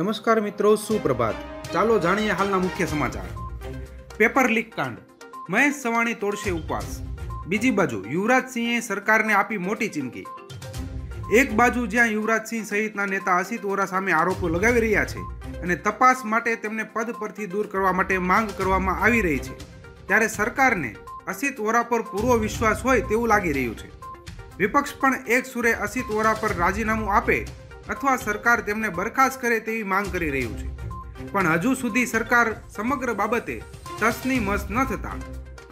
नमस्कार मित्रों, सुप्रभात। चालो जाणीए हालना मुख्य समाचार। पेपर लीक कांड, महेश सवाणी तोड़शे उपवास। बीजी बाजु युवराज सिंह सरकार ने आपी मोटी चीमकी। एक बाजु ज्यां युवराज सिंह सहित नेता असित वोरा सामे आरोपो लगावी रह्या छे अने तपास माटे तेमने पद परथी दूर करवा माटे मांग करवामां आवी रही छे, त्यारे सरकार ने असित वोरा पर पूरो विश्वास होय तेवुं लागी रह्युं छे। विपक्ष पण एक सूरे असित वोरा पर राजीनामु आपे अथवा सरकार तेमने बरखास्त करे तेवी मांग करी रह्युं छे, पण हजू सुधी सरकार समग्र बाबते तसनी मस न थता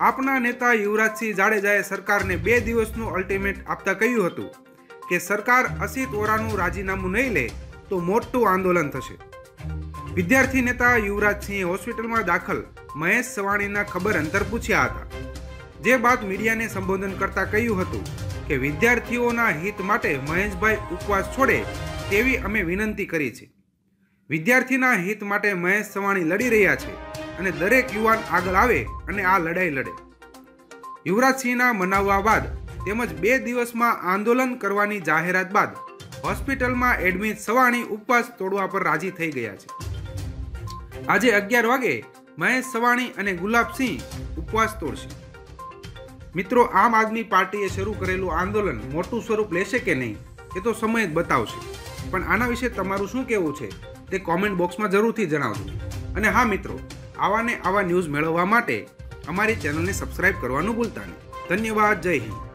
आपना नेता युवराजसिंह जाडेजाए सरकारने 2 दिवसनु अल्टिमेट आपता कह्युं हतुं के सरकार असित वोरानु राजीनामु नहीं ले तो मोटुं आंदोलन थशे। विद्यार्थी नेता युवराजसिंह हॉस्पिटल में दाखल महेश सवाणीना खबर अंतर पूछ्या हता, जे बात मीडिया ने संबोधन करता कह्युं हतुं के विद्यार्थीओना हित माटे महेश भाई उपवास छोड़े तेवी अमे विनंती करी छे। विद्यार्थीना हित माटे महेश सवाणी लड़ी रह्या छे अने दरेक युवान आगळ आवे अने आ लड़ाई लड़े। युवराजसिंहना मनाववा बाद તેમજ 2 દિવસમાં આંદોलन કરવાની જાહેરાત બાદ હોસ્પિટલમાં એડમિટ સવાણી ઉપવાસ તોડવા પર રાજી થઈ ગયા છે। આજે 11 વાગે મહેશ સવાણી અને ગુલાબસિંહ ઉપવાસ તોડશે। મિત્રો, આમ આદમી પાર્ટીએ શરૂ કરેલું આંદોલન મોટું સ્વરૂપ લેશે કે નહીં એ તો સમય જ બતાવશે, પણ આના વિશે તમારું શું કહેવું છે તે કોમેન્ટ બોક્સમાં જરૂરથી જણાવજો। અને હા મિત્રો, આવાને આવા ન્યૂઝ મેળવવા માટે અમારી ચેનલને સબસ્ક્રાઇબ કરવાનું ભૂલતા નહીં। ધન્યવાદ, જય હિન્દ।